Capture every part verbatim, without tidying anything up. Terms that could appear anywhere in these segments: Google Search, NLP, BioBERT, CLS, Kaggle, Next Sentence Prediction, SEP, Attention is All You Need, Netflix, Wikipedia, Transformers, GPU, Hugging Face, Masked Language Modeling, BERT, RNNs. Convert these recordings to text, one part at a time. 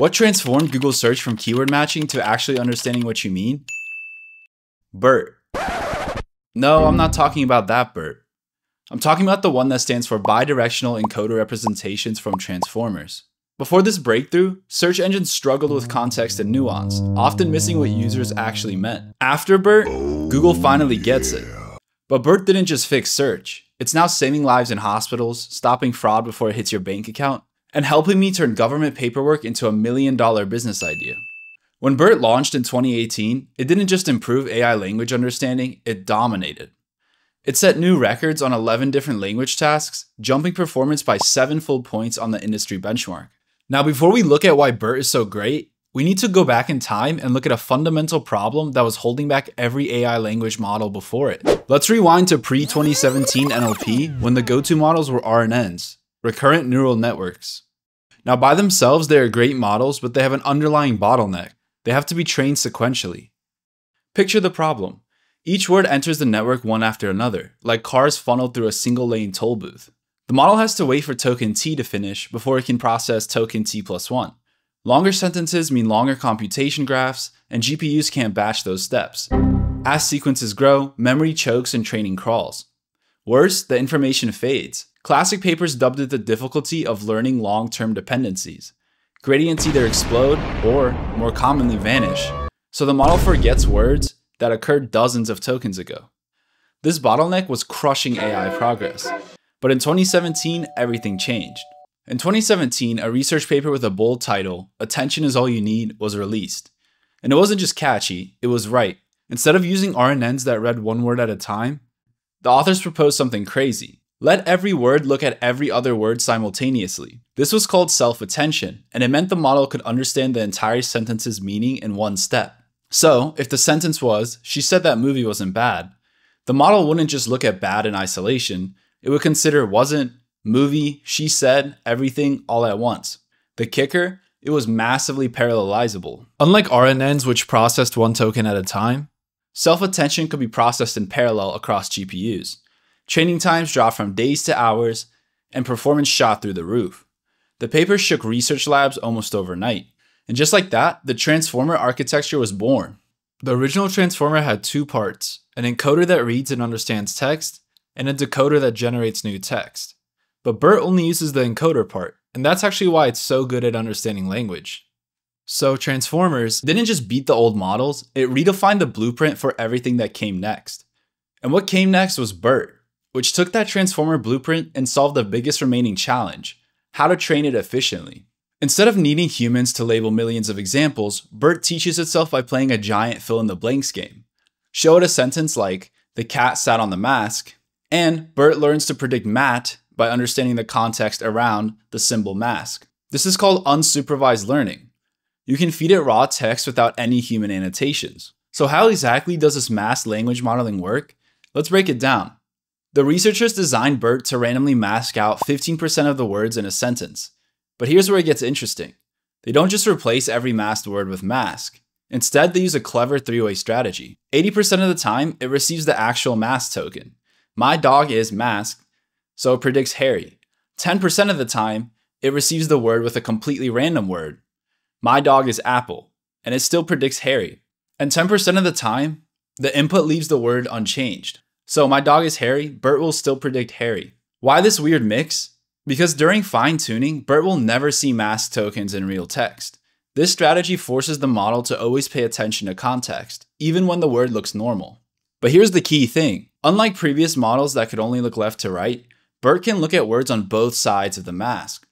What transformed Google Search from keyword matching to actually understanding what you mean? BERT. No, I'm not talking about that BERT. I'm talking about the one that stands for Bidirectional Encoder Representations from Transformers. Before this breakthrough, search engines struggled with context and nuance, often missing what users actually meant. After BERT, Google finally gets it. But BERT didn't just fix search. It's now saving lives in hospitals, stopping fraud before it hits your bank account, and helping me turn government paperwork into a million dollar business idea. When BERT launched in twenty eighteen, it didn't just improve A I language understanding, it dominated. It set new records on eleven different language tasks, jumping performance by seven full points on the industry benchmark. Now, before we look at why BERT is so great, we need to go back in time and look at a fundamental problem that was holding back every A I language model before it. Let's rewind to pre twenty seventeen N L P, when the go-to models were R N Ns, recurrent neural networks. Now, by themselves, they are great models, but they have an underlying bottleneck. They have to be trained sequentially. Picture the problem. Each word enters the network one after another, like cars funneled through a single-lane toll booth. The model has to wait for token T to finish before it can process token T plus one. Longer sentences mean longer computation graphs, and G P Us can't batch those steps. As sequences grow, memory chokes and training crawls. Worse, the information fades. Classic papers dubbed it the difficulty of learning long-term dependencies. Gradients either explode or, more commonly, vanish. So the model forgets words that occurred dozens of tokens ago. This bottleneck was crushing A I progress. But in twenty seventeen, everything changed. In twenty seventeen, a research paper with a bold title, "Attention is All You Need," was released. And it wasn't just catchy, it was right. Instead of using R N Ns that read one word at a time, the authors proposed something crazy. Let every word look at every other word simultaneously. This was called self-attention, and it meant the model could understand the entire sentence's meaning in one step. So, if the sentence was, "She said that movie wasn't bad," the model wouldn't just look at bad in isolation. It would consider wasn't, movie, she said, everything all at once. The kicker? It was massively parallelizable. Unlike R N Ns, which processed one token at a time, self-attention could be processed in parallel across G P Us. Training times dropped from days to hours, and performance shot through the roof. The paper shook research labs almost overnight. And just like that, the transformer architecture was born. The original transformer had two parts, an encoder that reads and understands text, and a decoder that generates new text. But BERT only uses the encoder part, and that's actually why it's so good at understanding language. So transformers didn't just beat the old models, it redefined the blueprint for everything that came next. And what came next was BERT, which took that transformer blueprint and solved the biggest remaining challenge, how to train it efficiently. Instead of needing humans to label millions of examples, BERT teaches itself by playing a giant fill-in-the-blanks game. Show it a sentence like, "The cat sat on the mask," and BERT learns to predict mat by understanding the context around the symbol mask. This is called unsupervised learning. You can feed it raw text without any human annotations. So how exactly does this masked language modeling work? Let's break it down. The researchers designed BERT to randomly mask out fifteen percent of the words in a sentence. But here's where it gets interesting. They don't just replace every masked word with mask. Instead, they use a clever three-way strategy. eighty percent of the time, it receives the actual mask token. "My dog is masked," so it predicts Harry. ten percent of the time, it receives the word with a completely random word. "My dog is apple," and it still predicts Harry. And ten percent of the time, the input leaves the word unchanged. So "my dog is Harry," BERT will still predict Harry. Why this weird mix? Because during fine-tuning, BERT will never see masked tokens in real text. This strategy forces the model to always pay attention to context, even when the word looks normal. But here's the key thing. Unlike previous models that could only look left to right, BERT can look at words on both sides of the mask.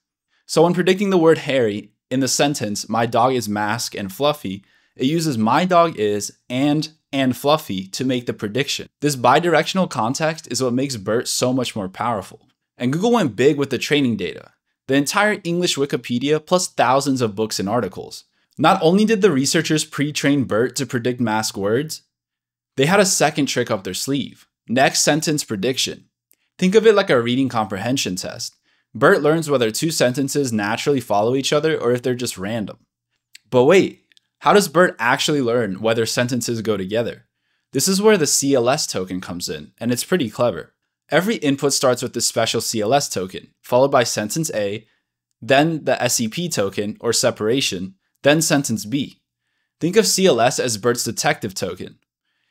So when predicting the word Harry in the sentence, "my dog is masked and fluffy," it uses "my dog is" and and fluffy to make the prediction. This bidirectional context is what makes BERT so much more powerful. And Google went big with the training data. The entire English Wikipedia plus thousands of books and articles. Not only did the researchers pre-train BERT to predict masked words, they had a second trick up their sleeve. Next Sentence Prediction. Think of it like a reading comprehension test. BERT learns whether two sentences naturally follow each other or if they're just random. But wait, how does BERT actually learn whether sentences go together? This is where the C L S token comes in, and it's pretty clever. Every input starts with this special C L S token, followed by sentence A, then the S E P token, or separation, Then sentence B. Think of C L S as BERT's detective token.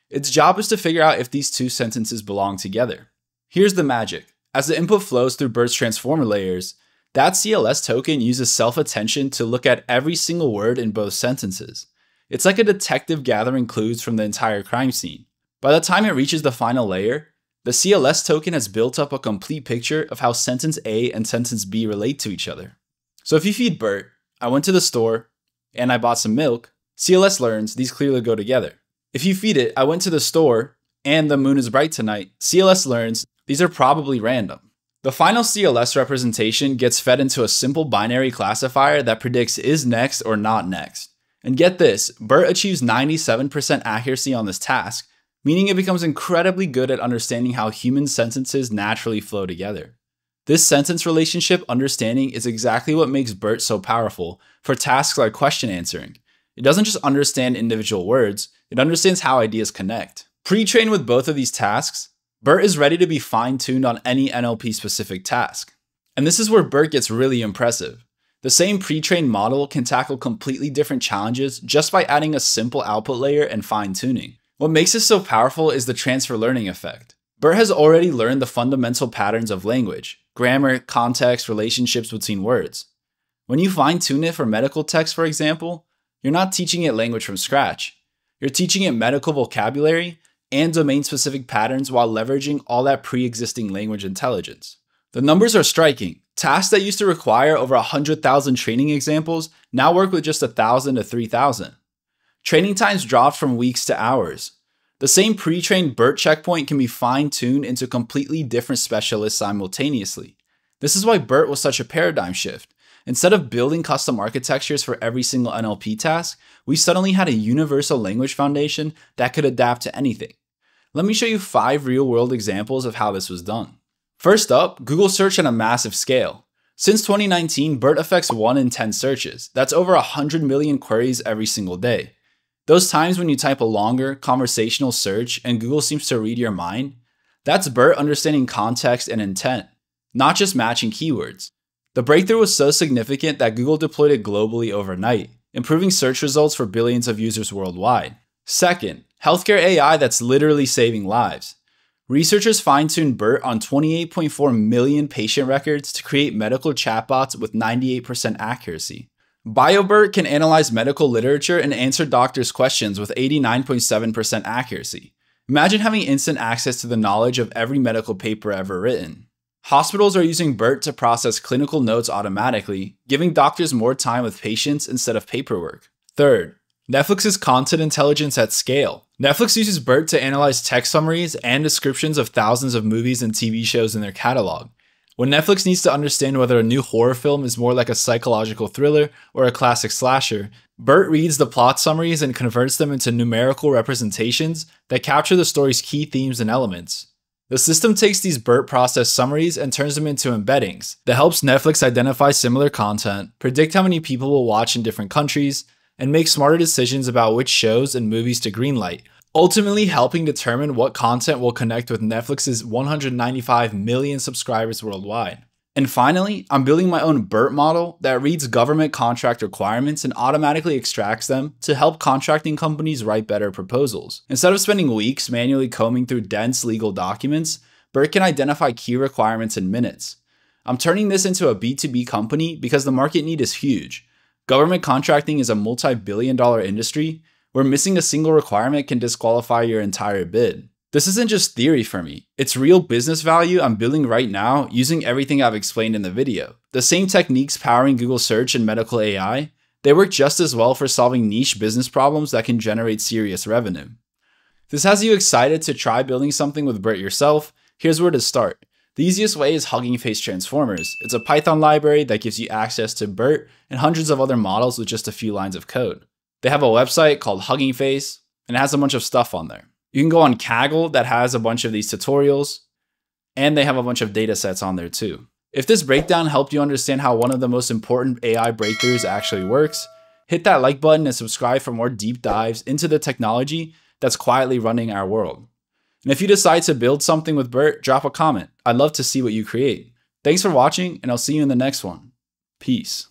Its job is to figure out if these two sentences belong together. Here's the magic. As the input flows through BERT's transformer layers, that C L S token uses self-attention to look at every single word in both sentences. It's like a detective gathering clues from the entire crime scene. By the time it reaches the final layer, the C L S token has built up a complete picture of how sentence A and sentence B relate to each other. So if you feed BERT, I went to the store and I bought some milk, C L S learns these clearly go together. If you feed it, I went to the store and the moon is bright tonight, C L S learns these are probably random. The final C L S representation gets fed into a simple binary classifier that predicts is next or not next. And get this, BERT achieves ninety-seven percent accuracy on this task, meaning it becomes incredibly good at understanding how human sentences naturally flow together. This sentence relationship understanding is exactly what makes BERT so powerful for tasks like question answering. It doesn't just understand individual words, it understands how ideas connect. Pre-trained with both of these tasks, BERT is ready to be fine-tuned on any N L P-specific task. And this is where BERT gets really impressive. The same pre-trained model can tackle completely different challenges just by adding a simple output layer and fine-tuning. What makes this so powerful is the transfer learning effect. BERT has already learned the fundamental patterns of language, grammar, context, relationships between words. When you fine-tune it for medical text, for example, you're not teaching it language from scratch. You're teaching it medical vocabulary and domain-specific patterns while leveraging all that pre-existing language intelligence. The numbers are striking. Tasks that used to require over one hundred thousand training examples now work with just one thousand to three thousand. Training times dropped from weeks to hours. The same pre-trained BERT checkpoint can be fine-tuned into completely different specialists simultaneously. This is why BERT was such a paradigm shift. Instead of building custom architectures for every single N L P task, we suddenly had a universal language foundation that could adapt to anything. Let me show you five real-world examples of how this was done. First up, Google Search on a massive scale. Since twenty nineteen, BERT affects one in ten searches. That's over one hundred million queries every single day. Those times when you type a longer, conversational search and Google seems to read your mind, that's BERT understanding context and intent, not just matching keywords. The breakthrough was so significant that Google deployed it globally overnight, improving search results for billions of users worldwide. Second, healthcare A I that's literally saving lives. Researchers fine-tuned BERT on twenty-eight point four million patient records to create medical chatbots with ninety-eight percent accuracy. BioBERT can analyze medical literature and answer doctors' questions with eighty-nine point seven percent accuracy. Imagine having instant access to the knowledge of every medical paper ever written. Hospitals are using BERT to process clinical notes automatically, giving doctors more time with patients instead of paperwork. Third, Netflix's content intelligence at scale. Netflix uses BERT to analyze text summaries and descriptions of thousands of movies and T V shows in their catalog. When Netflix needs to understand whether a new horror film is more like a psychological thriller or a classic slasher, BERT reads the plot summaries and converts them into numerical representations that capture the story's key themes and elements. The system takes these BERT process summaries and turns them into embeddings that helps Netflix identify similar content, predict how many people will watch in different countries, and make smarter decisions about which shows and movies to greenlight, ultimately helping determine what content will connect with Netflix's one hundred ninety-five million subscribers worldwide. And finally, I'm building my own BERT model that reads government contract requirements and automatically extracts them to help contracting companies write better proposals. Instead of spending weeks manually combing through dense legal documents, BERT can identify key requirements in minutes. I'm turning this into a B two B company because the market need is huge. Government contracting is a multi-billion dollar industry where missing a single requirement can disqualify your entire bid. This isn't just theory for me, it's real business value I'm building right now using everything I've explained in the video. The same techniques powering Google Search and medical A I, they work just as well for solving niche business problems that can generate serious revenue. If this has you excited to try building something with BERT yourself, here's where to start. The easiest way is Hugging Face Transformers. It's a Python library that gives you access to BERT and hundreds of other models with just a few lines of code. They have a website called Hugging Face, and it has a bunch of stuff on there. You can go on Kaggle that has a bunch of these tutorials, and they have a bunch of data sets on there too. If this breakdown helped you understand how one of the most important A I breakthroughs actually works, hit that like button and subscribe for more deep dives into the technology that's quietly running our world. And if you decide to build something with BERT, drop a comment. I'd love to see what you create. Thanks for watching, and I'll see you in the next one. Peace.